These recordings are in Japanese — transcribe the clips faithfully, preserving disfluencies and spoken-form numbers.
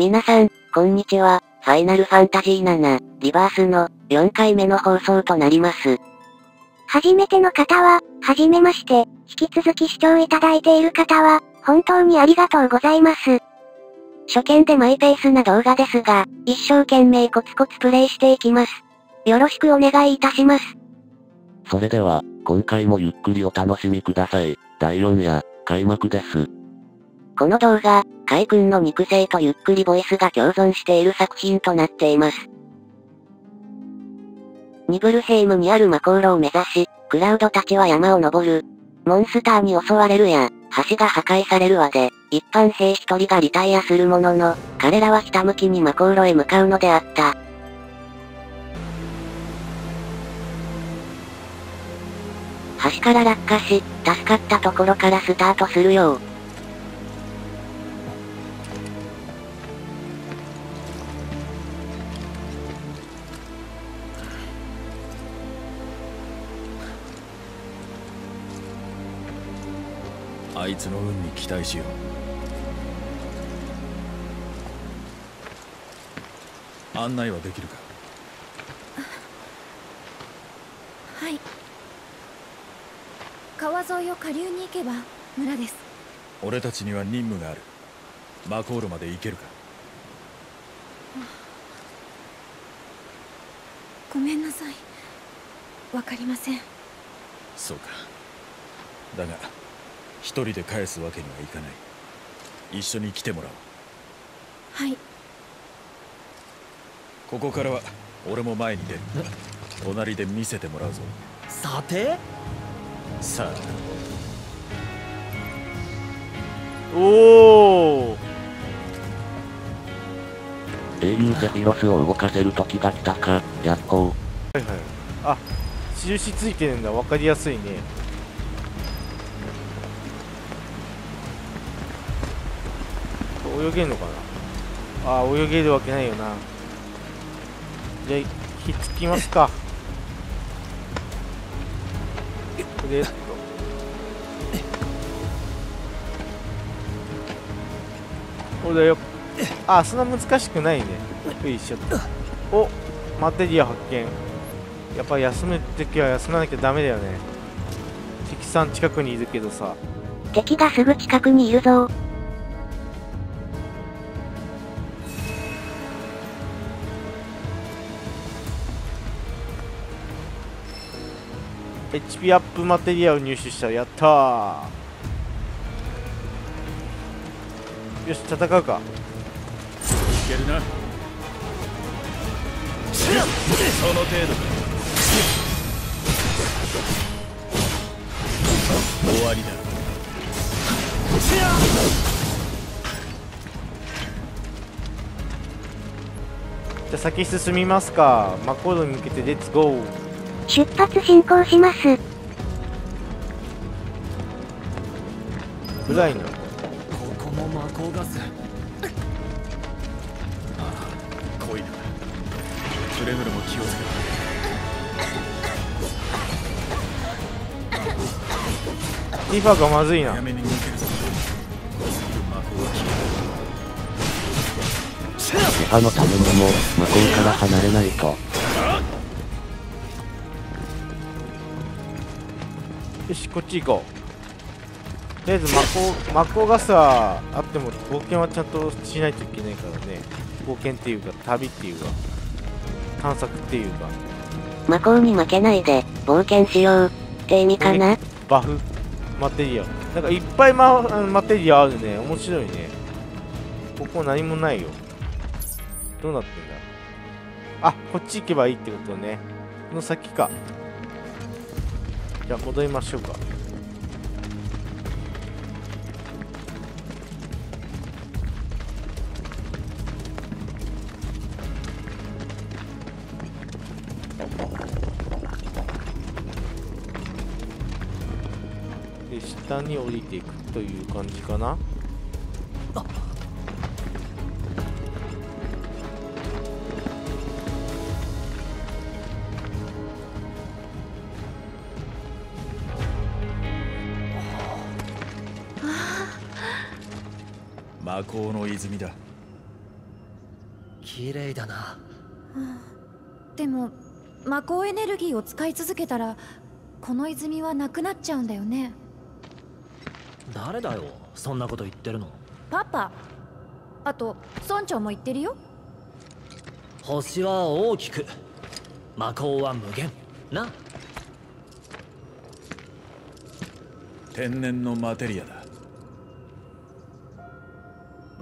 皆さん、こんにちは。ファイナルファンタジーセブン、リバースのよんかいめの放送となります。初めての方は、はじめまして、引き続き視聴いただいている方は、本当にありがとうございます。初見でマイペースな動画ですが、一生懸命コツコツプレイしていきます。よろしくお願いいたします。それでは、今回もゆっくりお楽しみください。だいよん夜、開幕です。この動画、カイ君の肉声とゆっくりボイスが共存している作品となっています。ニブルヘイムにある魔航路を目指し、クラウドたちは山を登る。モンスターに襲われるや、橋が破壊されるわで、一般兵一人がリタイアするものの、彼らはひたむきに魔航路へ向かうのであった。橋から落下し、助かったところからスタートするよう。あいつの運に期待しよう。案内はできるか？はい。川沿いを下流に行けば村です。俺たちには任務がある。魔航路まで行けるか？ごめんなさい、わかりません。そうか。だが一人で返すわけにはいかない。一緒に来てもらおう。はい。ここからは俺も前に出る。隣で見せてもらうぞ。さてさあ。おお、英雄セフィロスを動かせる時が来たか。やっほー。はいはい。あ、印ついてるんだ。わかりやすいね。泳げんのかな。ああ、泳げるわけないよな。じゃあひっつきますか。これとこれよ。あ、そんな難しくないね。よいしょ。お、マテリア発見。やっぱ休む時は休まなきゃダメだよね。敵さん近くにいるけどさ。敵がすぐ近くにいるぞ。エイチピー アップマテリアを入手した。やったー。よし、戦うか。いけるな。その程度。終わりだ。じゃあ先進みますか。魔航路に向けてレッツゴー。出発進行します。暗いな。ここも魔航ガス。ああ、濃いな。くれぐれも気をつけろ。リファがまずいな。やめに逃げる。リファのためにも魔航から離れないと。よし、こっち行こう。とりあえず魔航、魔航ガスはあっても冒険はちゃんとしないといけないからね。冒険っていうか旅っていうか探索っていうか魔航に負けないで冒険しようって意味かな。バフマテリアなんかいっぱい マ, マテリアあるね。面白いね。ここ何もないよ。どうなってんだ。あ、こっち行けばいいってことね。この先か。じゃあ戻りましょうか。で、下に降りていくという感じかな。魔航の泉だ。綺麗だな。でも魔法エネルギーを使い続けたらこの泉はなくなっちゃうんだよね。誰だよそんなこと言ってるの。パパ、あと村長も言ってるよ。星は大きく魔法は無限な。天然のマテリアだ。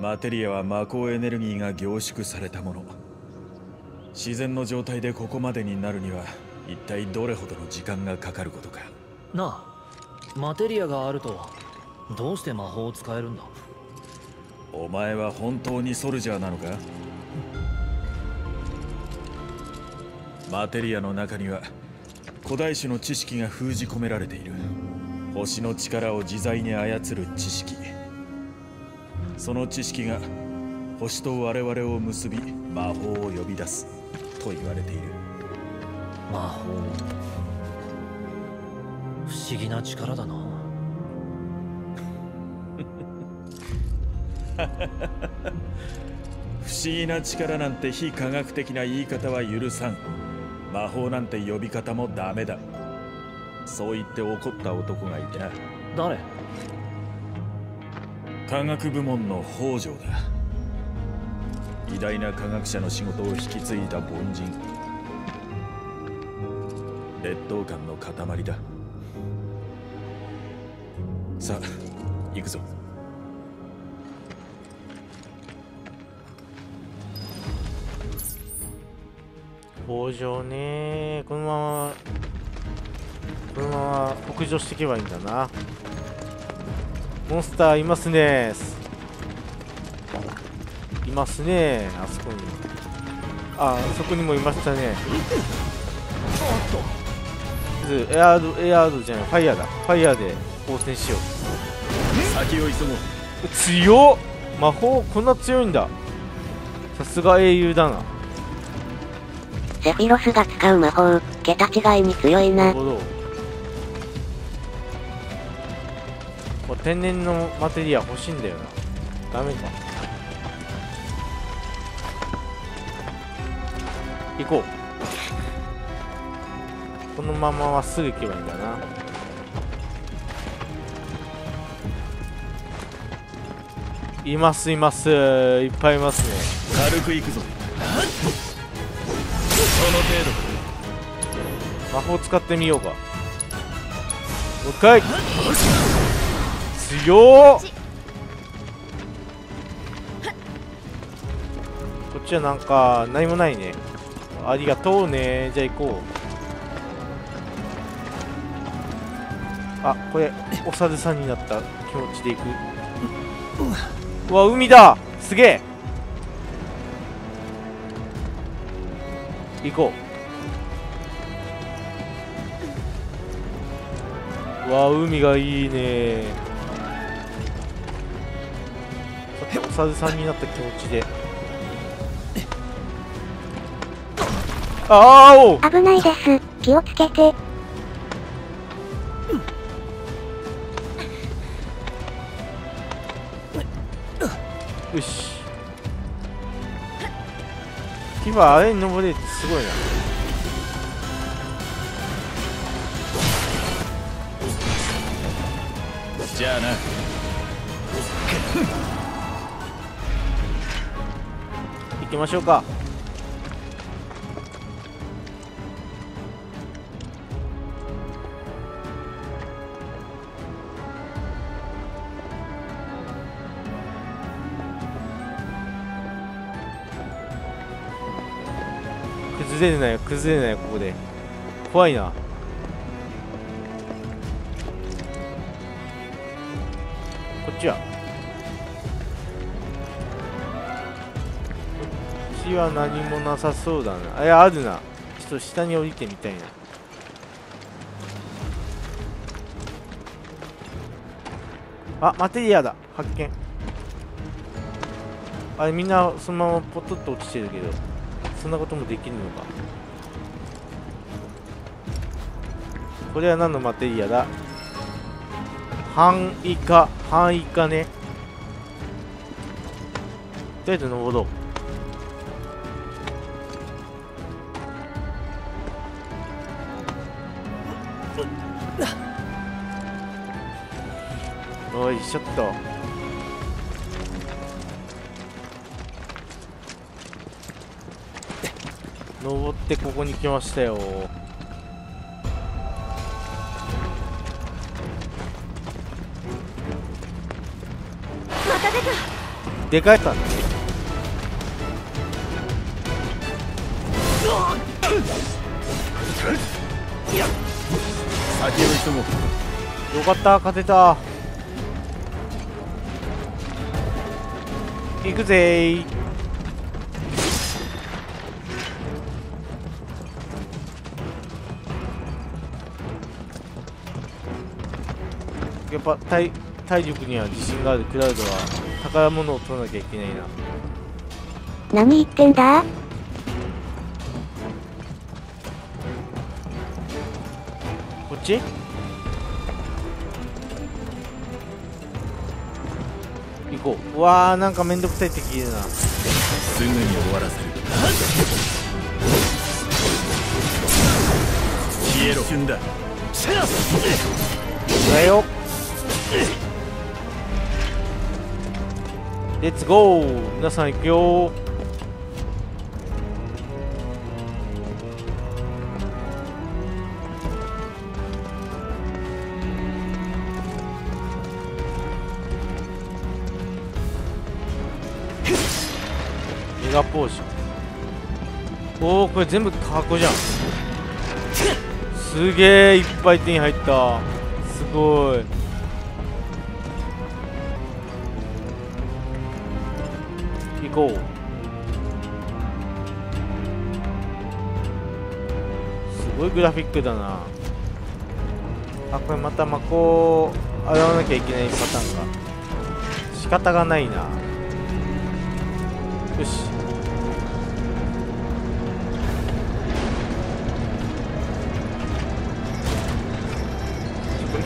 マテリアは魔法エネルギーが凝縮されたもの。自然の状態でここまでになるには一体どれほどの時間がかかることかな。あ、マテリアがあるとどうして魔法を使えるんだ。お前は本当にソルジャーなのか。マテリアの中には古代種の知識が封じ込められている。星の力を自在に操る知識。その知識が星と我々を結び魔法を呼び出すと言われている。魔法、不思議な力だな。不思議な力なんて非科学的な言い方は許さん。魔法なんて呼び方もダメだ。そう言って怒った男がいてな。誰。科学部門の北条だ。偉大な科学者の仕事を引き継いだ凡人。劣等感の塊だ。さあ行くぞ。北条ね、このままこのまま北上していけばいいんだな。モンスターいますねー、いますねー、あそこに、ああそこにもいましたね。エアード、エアードじゃない、ファイヤーだ。ファイヤーで応戦しよう。先を急ごう。強っ、魔法こんな強いんだ。さすが英雄だな。セフィロスが使う魔法桁違いに強いな。天然のマテリア欲しいんだよな。ダメだ。行こう。このまままっすぐ行けばいいんだな。いますいます。いっぱいいますね。軽く行くぞ。その程度。魔法使ってみようか。もう一回。強っ。こっちはなんか何もないね。ありがとうね。じゃあ行こう。あ、これお猿さんになった気持ちでいく。うわ、海だ、すげえ。行こう。うわ、海がいいね。おさずさんになった気持ちで。あーお、危ないです、気をつけて。よし、今あれに登れってすごいな。じゃあな。行きましょうか。崩れないよ、崩れないよ。ここで怖いな。こっちはは何もなさそうだな。いや、あるな。ちょっと下に降りてみたいな。あ、マテリアだ、発見。あれみんなそのままポトッと落ちてるけど、そんなこともできるのか。これは何のマテリアだ。半以下、半以下ね。とりあえず登ろう。おいしょっと。登ってここに来ましたよ。また出た。出かえたんだ。よかった、勝てた。行くぜー。やっぱ体体力には自信があるクラウドは宝物を取らなきゃいけないな。何言ってんだ。こっち行こう。うわー、なんかめんどくさいって聞いるな。すぐに終わらせる。消えろ。旬だ。だよ。レッツゴー。皆さん行くよー。ポーション。おお、これ全部箱じゃん。すげえ、いっぱい手に入った。すごい。行こう。すごいグラフィックだなあ。これまたまこう洗わなきゃいけないパターンが仕方がないな。よし、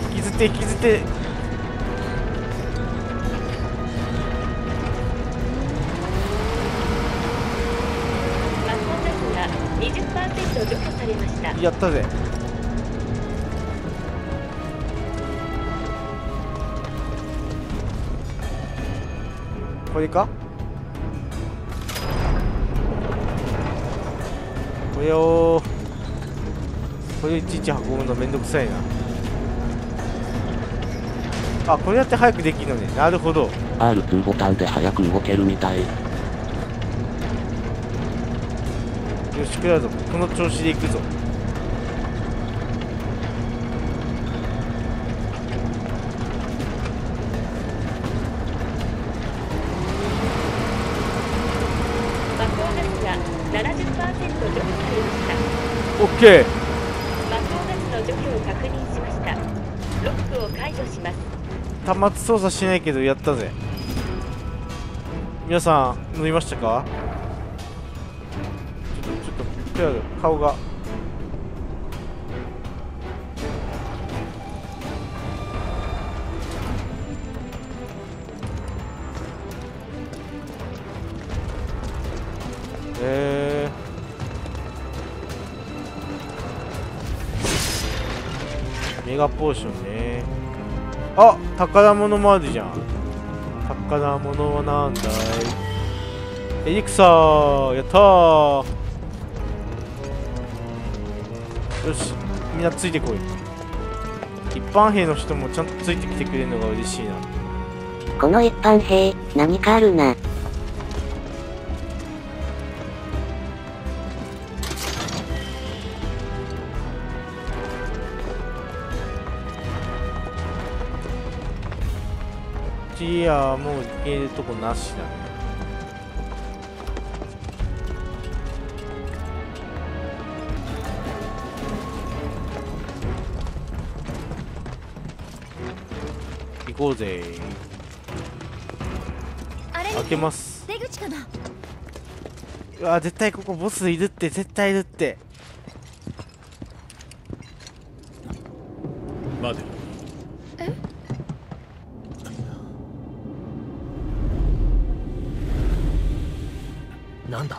引きずってやったぜ。これか、これをこれいちいち運ぶのめんどくさいな。あ、これやって早くできるのね。なるほど。 アールツー ボタンで早く動けるみたい。よし、クラウド、この調子でいくぞ。魔法ガスが ななじゅっパーセント 除去されました。オッケー。魔法ガスの除去を確認しました。ロックを解除します。端末操作しないけどやったぜ。皆さん乗りましたか。ちょっとちょっとクラウド顔がえーメガポーションね。あ、宝物もあるじゃん。宝物はなんだい。エリクサー、やったー。よし、みんなついてこい。一般兵の人もちゃんとついてきてくれるのが嬉しいな。この一般兵、何かあるな。いや、もう行けるとこなしだね。行こうぜ。開けます。出口かな。うわ、絶対ここボスいるって。絶対いるって。待て。なんだ。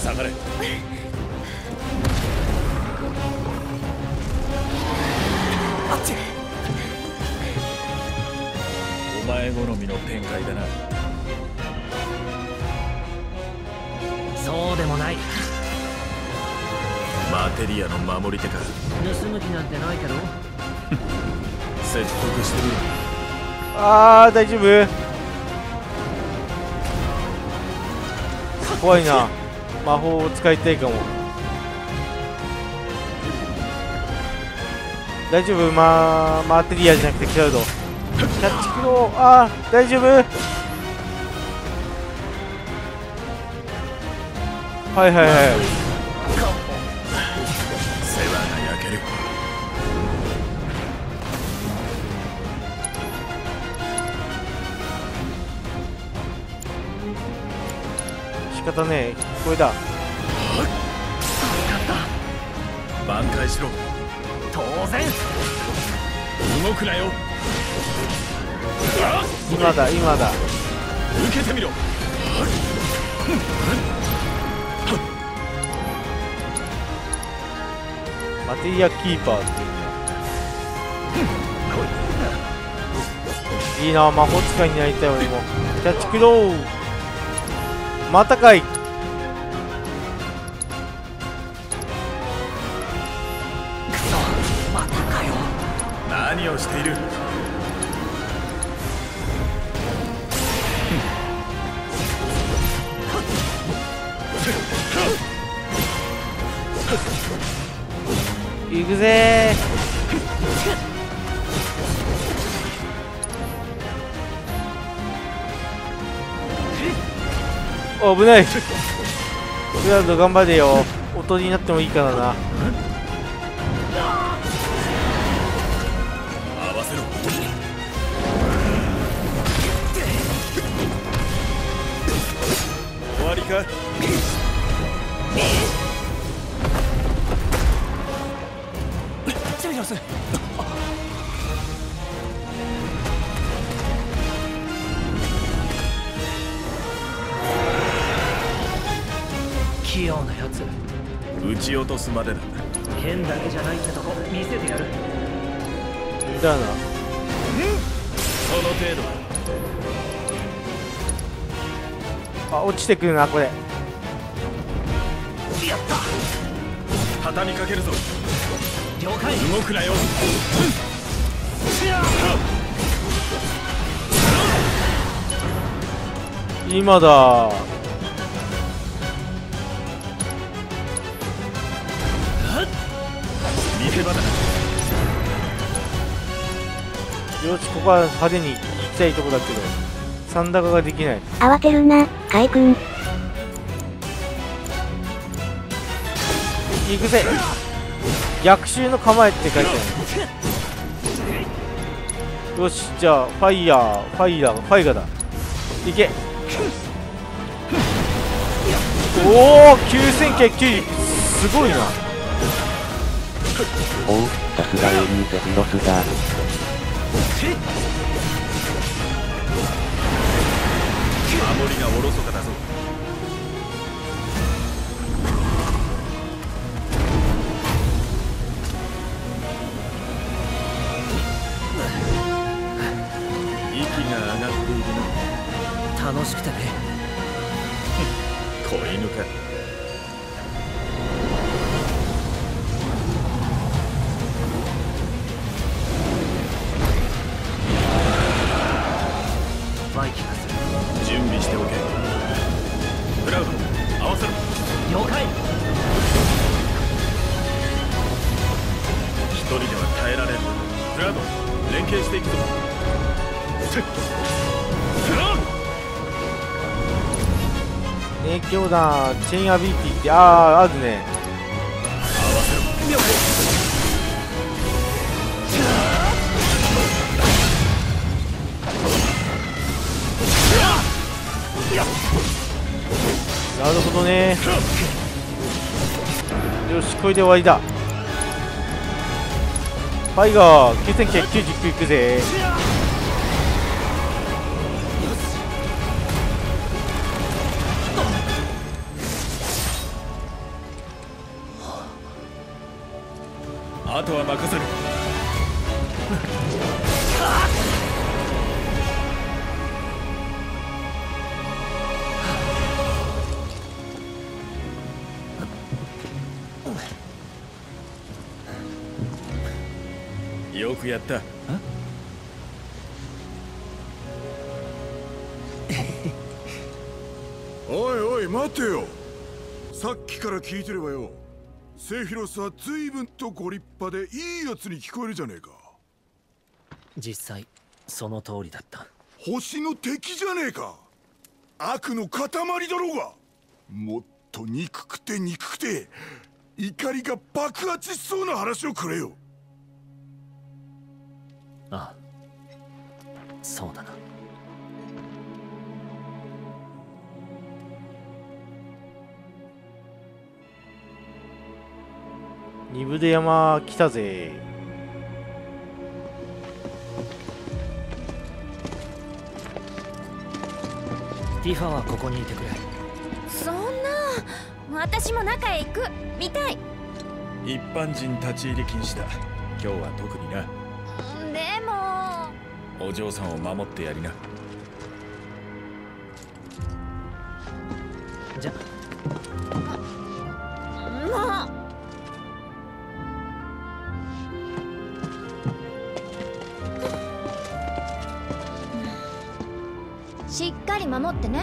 下がれ。態だな。そうでもない。マテリアの守り手か。盗む気なんてないけど。説得してるよ。ああ、大丈夫。怖いな。魔法を使いたいかも。大丈夫、まあ、マテリアじゃなくてキャルド。キャッチクロー、ああ、大丈夫。はいはいはい。だね、これだ。挽回しろ。当然。動くなよ。今だ、今だ。受けてみろ。マテリアキーパーって言うんだ。いいな、魔法使いになりたい俺も。キャッチクロー。またかい。くそ、またかよ。何をしている。いくぜー。危ない。クラウド頑張れよ。大人になってもいいからな。合わせろ。終わりか。チャイナス。器用なやつ。撃ち落とすまでだ。剣だけじゃないってとこ見せてやる。だな。その程度。あ、落ちてくるなこれ。やった。畳みかけるぞ。了解。動くなよ。今だ。よし、ここは派手に行きたいとこだけど残高ができない。慌てるなカイ君。行くぜ。逆襲の構えって書いてある。よし、じゃあファイヤーファイヤーファイガだ。行け。おお、きゅうせんきゅうひゃくきゅうじゅう。すごいな。おう、さすがにゼロスだ。守りがおろそかだぞ。息が上がっているな。楽しくてね。子犬か。影響だ。チェーンアビリティってあああるね。なるほどね。よし、これで終わりだ。ファイガーきゅうせんきゅうひゃくきゅうじゅうきゅういくぜ。あとは任せる。よくやった。おいおい待てよ。さっきから聞いてればよ、セイフィロスは随分とご立派でいいやつに聞こえるじゃねえか。実際その通りだった。星の敵じゃねえか。悪の塊だろうが。もっと憎くて憎くて怒りが爆発しそうな話をくれよ。ああ、そうだな。二分で山来たぜ。ティファはここにいてくれ。そんな、私も中へ行くみたい。一般人立ち入り禁止だ。今日は特にな。でもお嬢さんを守ってやりな。じゃあ。もうしっかり守ってね。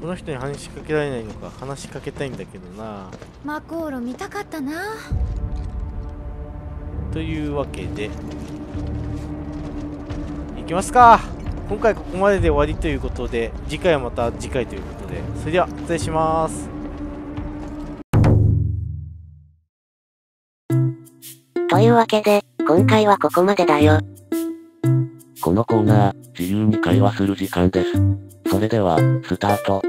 この人に話しかけられないのか。話しかけたいんだけどな。マコーロ見たかったな。というわけでいきますか。今回ここまでで終わりということで、次回はまた次回ということで、それでは失礼します。というわけで、今回はここまでだよ。このコーナー、自由に会話する時間です。それでは、スタート。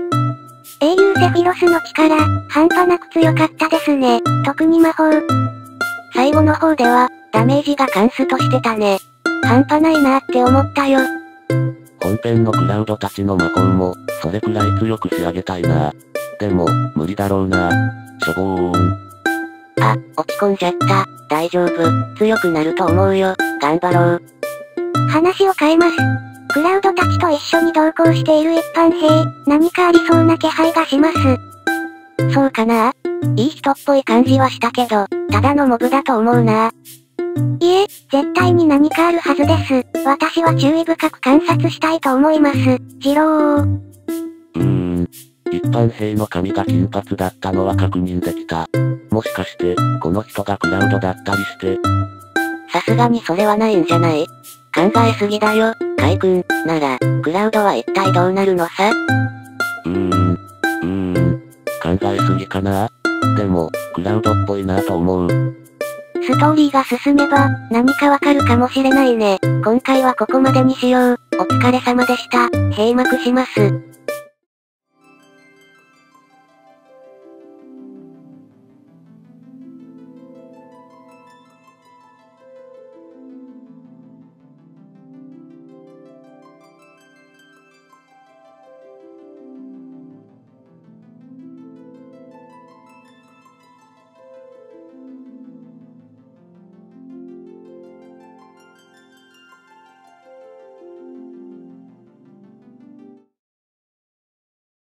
英雄セフィロスの力、半端なく強かったですね。特に魔法。最後の方では、ダメージがカンストしてたね。半端ないなーって思ったよ。本編のクラウドたちの魔法も、それくらい強く仕上げたいなー。でも、無理だろうなー。しょぼーん。あ、落ち込んじゃった。大丈夫。強くなると思うよ。頑張ろう。話を変えます。クラウドたちと一緒に同行している一般兵、何かありそうな気配がします。そうかな？いい人っぽい感じはしたけど、ただのモブだと思うな。いえ、絶対に何かあるはずです。私は注意深く観察したいと思います。ジロー。うーん。一般兵の髪が金髪だったのは確認できた。もしかして、この人がクラウドだったりして。さすがにそれはないんじゃない？考えすぎだよ、カイ君。なら、クラウドは一体どうなるのさ？うーん、うーん、考えすぎかな？でも、クラウドっぽいなと思う。ストーリーが進めば、何かわかるかもしれないね。今回はここまでにしよう。お疲れ様でした。閉幕します。